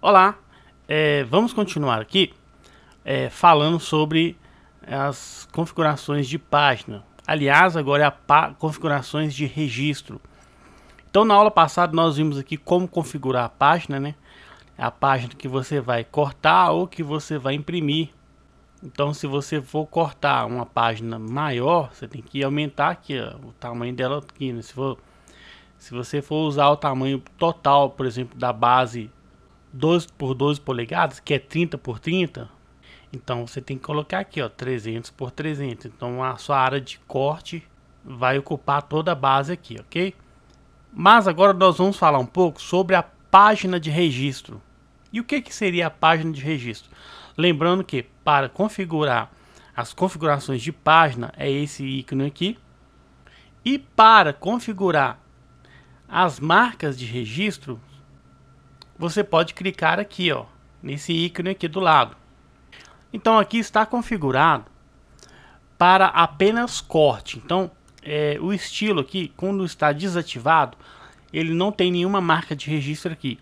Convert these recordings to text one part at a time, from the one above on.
Olá, vamos continuar aqui falando sobre as configurações de página. Aliás, agora é a configurações de registro. Então, na aula passada nós vimos aqui como configurar a página, né? A página que você vai cortar ou que você vai imprimir. Então, se você for cortar uma página maior, você tem que aumentar aqui, ó, o tamanho dela aqui, né? Se você for usar o tamanho total, por exemplo, da base 12 por 12 polegadas, que é 30 por 30, então você tem que colocar aqui, ó, 300 por 300. Então a sua área de corte vai ocupar toda a base aqui, ok? Mas agora nós vamos falar um pouco sobre a página de registro. E o que que seria a página de registro? Lembrando que para configurar as configurações de página é esse ícone aqui. E para configurar as marcas de registro, você pode clicar aqui, ó, nesse ícone aqui do lado. Então aqui está configurado para apenas corte. Então o estilo aqui, quando está desativado, ele não tem nenhuma marca de registro aqui.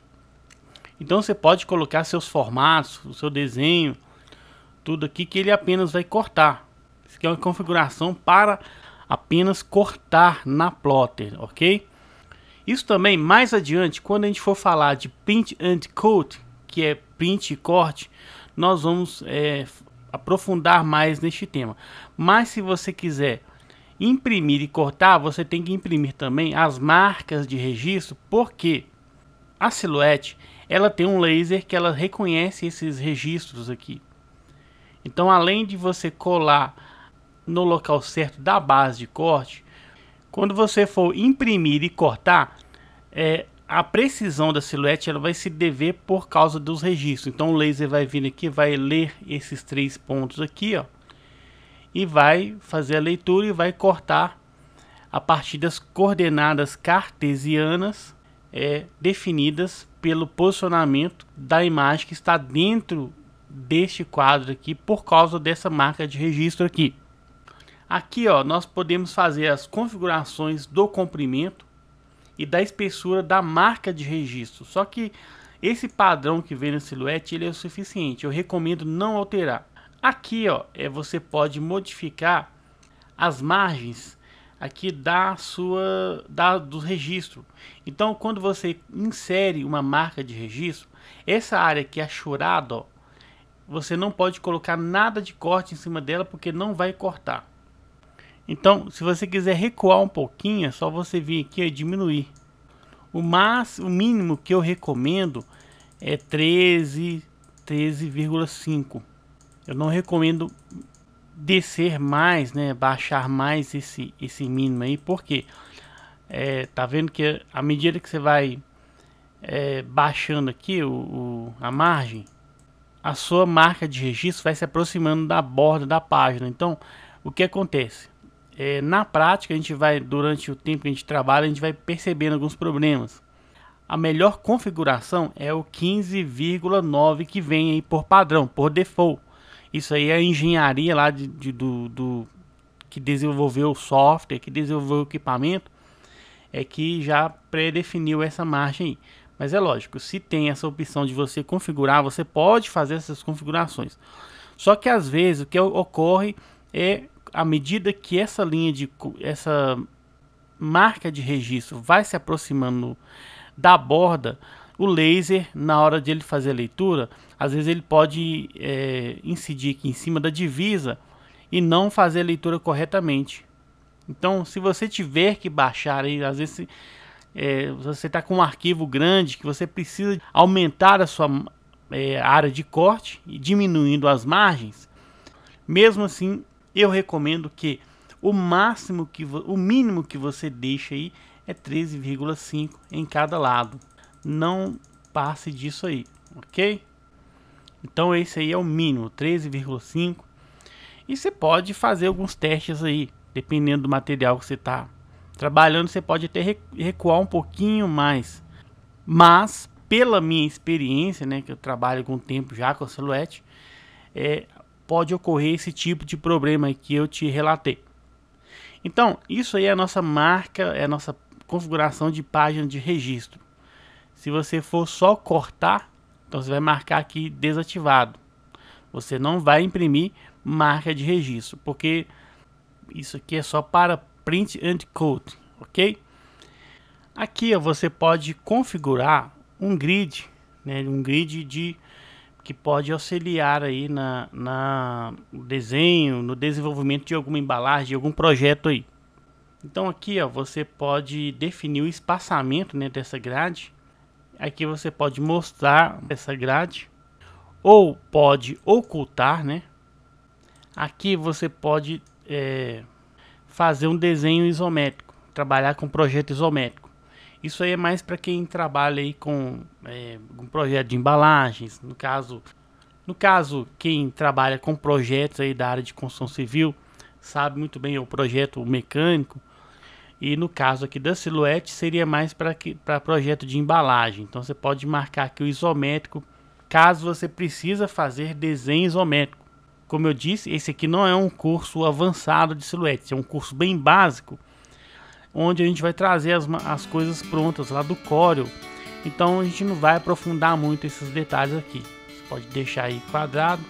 Então você pode colocar seus formatos, o seu desenho, tudo aqui, que ele apenas vai cortar. Isso aqui é uma configuração para apenas cortar na Plotter, ok? Isso também, mais adiante, quando a gente for falar de print and cut, que é print e corte, nós vamos aprofundar mais neste tema. Mas se você quiser imprimir e cortar, você tem que imprimir também as marcas de registro, porque a Silhouette, ela tem um laser que ela reconhece esses registros aqui. Então, além de você colar no local certo da base de corte, quando você for imprimir e cortar, a precisão da Silhouette ela vai se dever por causa dos registros. Então o laser vai vir aqui, vai ler esses três pontos aqui, ó, e vai fazer a leitura e vai cortar a partir das coordenadas cartesianas definidas pelo posicionamento da imagem que está dentro deste quadro aqui por causa dessa marca de registro aqui. Aqui, ó, nós podemos fazer as configurações do comprimento e da espessura da marca de registro. Só que esse padrão que vem na Silhouette, ele é o suficiente. Eu recomendo não alterar. Aqui, ó, você pode modificar as margens aqui do registro. Então, quando você insere uma marca de registro, essa área aqui achurada, ó, você não pode colocar nada de corte em cima dela porque não vai cortar. Então, se você quiser recuar um pouquinho, é só você vir aqui e diminuir. O mínimo que eu recomendo é 13,5. Eu não recomendo descer mais, né, baixar mais esse mínimo aí, porque tá vendo que à medida que você vai baixando aqui a margem, a sua marca de registro vai se aproximando da borda da página. Então, o que acontece? Na prática, a gente vai, durante o tempo que a gente trabalha, a gente vai percebendo alguns problemas. A melhor configuração é o 15,9 que vem aí por padrão, por default. Isso aí é a engenharia lá que desenvolveu o software, que desenvolveu o equipamento, que já pré-definiu essa margem aí. Mas é lógico, se tem essa opção de você configurar, você pode fazer essas configurações. Só que às vezes o que ocorre é, à medida que essa marca de registro vai se aproximando da borda, o laser, na hora de ele fazer a leitura, às vezes ele pode incidir aqui em cima da divisa e não fazer a leitura corretamente. Então, se você tiver que baixar aí, às vezes você está com um arquivo grande que você precisa aumentar a sua área de corte e diminuindo as margens, mesmo assim, eu recomendo que o mínimo que você deixa aí é 13,5 em cada lado. Não passe disso aí, ok? Então esse aí é o mínimo, 13,5. E você pode fazer alguns testes aí, dependendo do material que você está trabalhando, você pode até recuar um pouquinho mais. Mas pela minha experiência, né, que eu trabalho com tempo já com a Silhouette, pode ocorrer esse tipo de problema que eu te relatei. Então, isso aí é a nossa marca, é a nossa configuração de página de registro. Se você for só cortar, Então você vai marcar aqui desativado. Você não vai imprimir marca de registro, porque isso aqui é só para print and code, ok? Aqui ó, você pode configurar um grid, né, um grid que pode auxiliar aí no desenho, no desenvolvimento de alguma embalagem, de algum projeto aí. Então aqui ó, você pode definir o espaçamento, né, dessa grade. Aqui você pode mostrar essa grade ou pode ocultar, né? Aqui você pode fazer um desenho isométrico, trabalhar com projeto isométrico. Isso aí é mais para quem trabalha aí com um projeto de embalagens, no caso quem trabalha com projetos aí da área de construção civil sabe muito bem o projeto mecânico. E no caso aqui da Silhouette seria mais para projeto de embalagem. Então você pode marcar aqui o isométrico, caso você precisa fazer desenho isométrico. Como eu disse, esse aqui não é um curso avançado de Silhouette, é um curso bem básico, onde a gente vai trazer as coisas prontas lá do Corel. Então a gente não vai aprofundar muito esses detalhes aqui. Você pode deixar aí quadrado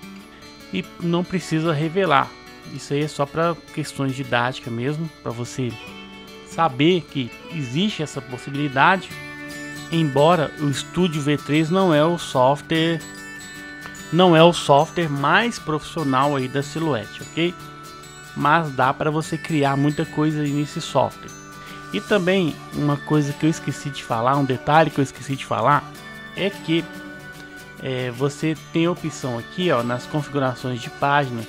e não precisa revelar. Isso aí é só para questões didáticas mesmo, para você saber que existe essa possibilidade, embora o Studio V3 não é o software mais profissional aí da Silhouette, ok? Mas dá para você criar muita coisa aí nesse software. E também uma coisa que eu esqueci de falar, um detalhe que eu esqueci de falar, é que você tem a opção aqui ó, nas configurações de página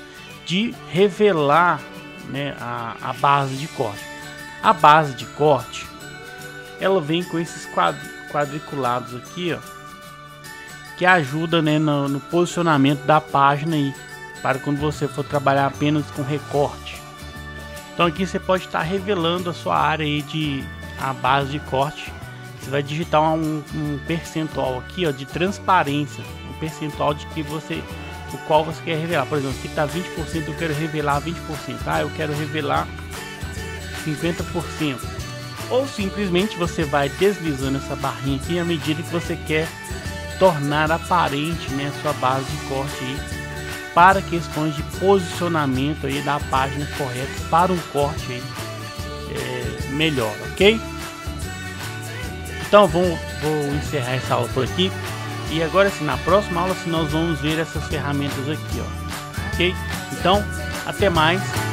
de revelar, né, a base de corte. A base de corte, ela vem com esses quadriculados aqui, ó, que ajuda, né, no posicionamento da página aí, para quando você for trabalhar apenas com recorte. Então aqui você pode estar revelando a sua área aí a base de corte. Você vai digitar um percentual aqui, ó, de transparência, um percentual de que o qual você quer revelar. Por exemplo, aqui tá 20%, eu quero revelar 20%. Ah, eu quero revelar 50%, ou simplesmente você vai deslizando essa barrinha aqui à medida que você quer tornar aparente, né, sua base de corte aí, para questões de posicionamento aí da página correta para um corte aí, melhor, ok? Então vou encerrar essa aula por aqui, e agora sim, na próxima aula nós vamos ver essas ferramentas aqui, ó, ok? Então até mais.